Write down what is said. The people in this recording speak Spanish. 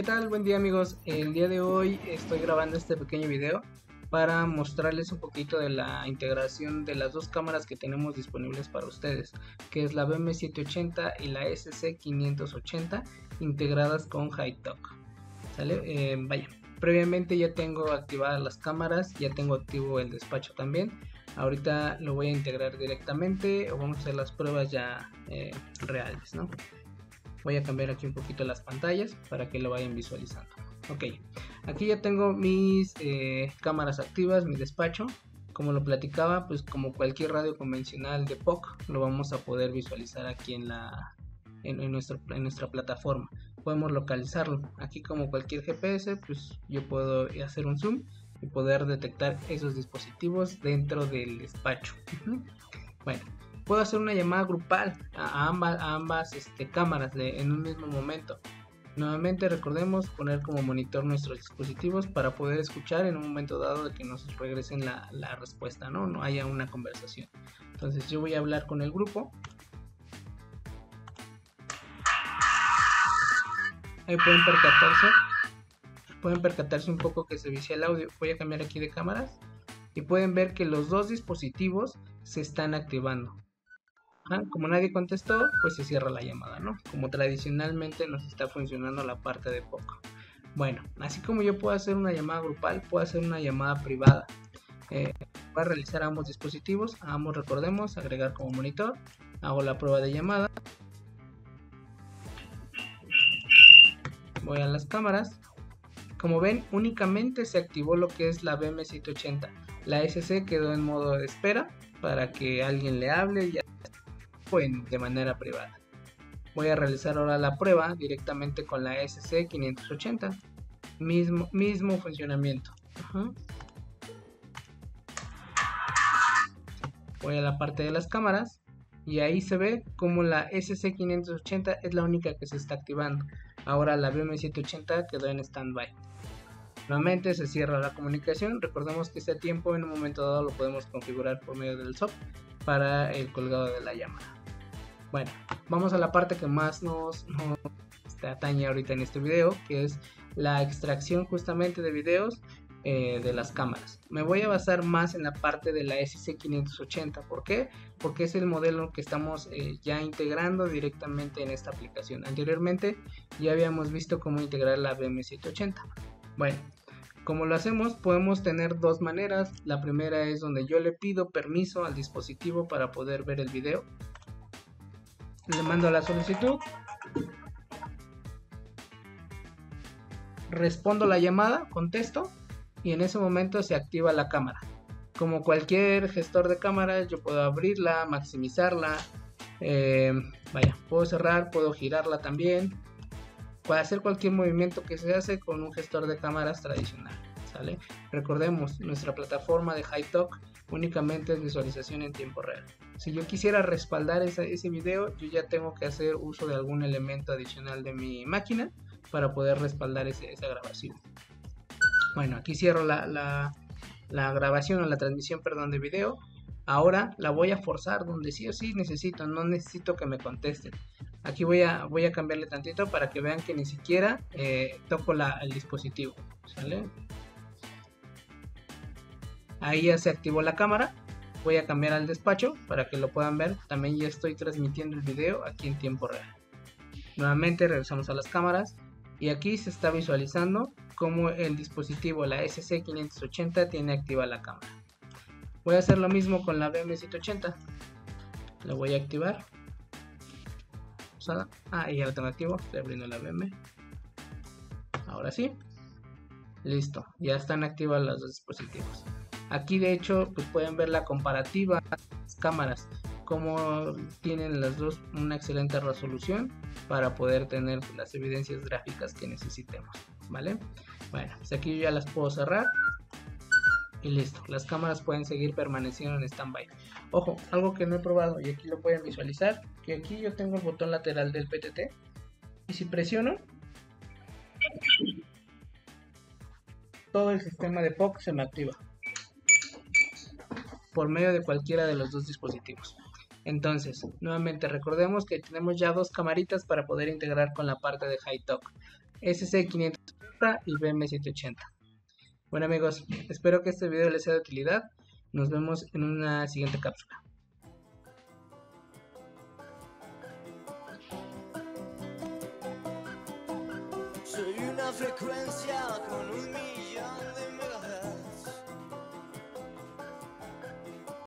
¿Qué tal? Buen día amigos, el día de hoy estoy grabando este pequeño video para mostrarles un poquito de la integración de las dos cámaras que tenemos disponibles para ustedes, que es la BM780 y la SC580 integradas con HYTALK, ¿sale? Vaya, previamente ya tengo activadas las cámaras, ya tengo activo el despacho también. Ahorita lo voy a integrar directamente o vamos a hacer las pruebas ya reales, ¿no? Voy a cambiar aquí un poquito las pantallas para que lo vayan visualizando. Ok, aquí ya tengo mis cámaras activas, mi despacho. Como lo platicaba, pues como cualquier radio convencional de POC, lo vamos a poder visualizar aquí en nuestra plataforma. Podemos localizarlo. Aquí como cualquier GPS, pues yo puedo hacer un zoom y poder detectar esos dispositivos dentro del despacho. Bueno, puedo hacer una llamada grupal a ambas cámaras en un mismo momento. Nuevamente recordemos poner como monitor nuestros dispositivos para poder escuchar en un momento dado de que nos regresen la respuesta, ¿no? No haya una conversación. Entonces yo voy a hablar con el grupo. Ahí pueden percatarse un poco que se vicia el audio. Voy a cambiar aquí de cámaras y pueden ver que los dos dispositivos se están activando. Como nadie contestó, pues se cierra la llamada, ¿no? Como tradicionalmente nos está funcionando la parte de POC. Bueno, así como yo puedo hacer una llamada grupal, puedo hacer una llamada privada. Voy a realizar ambos dispositivos, a ambos recordemos, agregar como monitor, hago la prueba de llamada. Voy a las cámaras. Como ven, únicamente se activó lo que es la BM780. La SC quedó en modo de espera para que alguien le hable y ya de manera privada. Voy a realizar ahora la prueba directamente con la SC580. Mismo funcionamiento. Voy a la parte de las cámaras y ahí se ve como la SC580 es la única que se está activando. Ahora la BM780 quedó en stand-by. Nuevamente se cierra la comunicación. Recordemos que este tiempo en un momento dado lo podemos configurar por medio del SOP para el colgado de la llamada. Bueno, vamos a la parte que más nos atañe ahorita en este video, que es la extracción justamente de videos de las cámaras. Me voy a basar más en la parte de la SC580. ¿Por qué? Porque es el modelo que estamos ya integrando directamente en esta aplicación. Anteriormente ya habíamos visto cómo integrar la BM780. Bueno, como lo hacemos, podemos tener dos maneras. La primera es donde yo le pido permiso al dispositivo para poder ver el video. Le mando la solicitud. Respondo la llamada, contesto y en ese momento se activa la cámara. Como cualquier gestor de cámaras, yo puedo abrirla, maximizarla. Puedo cerrar, puedo girarla también. Para hacer cualquier movimiento que se hace con un gestor de cámaras tradicional, ¿sale? Recordemos, nuestra plataforma de HYTALK únicamente es visualización en tiempo real. Si yo quisiera respaldar ese video, yo ya tengo que hacer uso de algún elemento adicional de mi máquina para poder respaldar esa grabación. Bueno, aquí cierro la grabación o la transmisión, perdón, de video. Ahora la voy a forzar donde sí o sí necesito, no necesito que me contesten. Aquí voy a cambiarle tantito para que vean que ni siquiera toco el dispositivo, ¿sale? Ahí ya se activó la cámara. Voy a cambiar al despacho para que lo puedan ver. También ya estoy transmitiendo el video aquí en tiempo real. Nuevamente regresamos a las cámaras y aquí se está visualizando cómo el dispositivo, la SC580, tiene activa la cámara. Voy a hacer lo mismo con la BM780. La voy a activar. Y ya lo tengo activo. Estoy abriendo la BM. Ahora sí. Listo. Ya están activas los dos dispositivos. Aquí de hecho pues pueden ver la comparativa de las cámaras. Como tienen las dos una excelente resolución para poder tener las evidencias gráficas que necesitemos, ¿vale? Bueno, pues aquí yo ya las puedo cerrar. Y listo, las cámaras pueden seguir permaneciendo en stand-by. Ojo, algo que no he probado y aquí lo pueden visualizar, que aquí yo tengo el botón lateral del PTT y si presiono, todo el sistema de POC se me activa por medio de cualquiera de los dos dispositivos. Entonces, nuevamente recordemos que tenemos ya dos camaritas para poder integrar con la parte de HYTALK. SC580 y BM780. Bueno amigos, espero que este video les sea de utilidad. Nos vemos en una siguiente cápsula. Soy una frecuencia con 1 millón de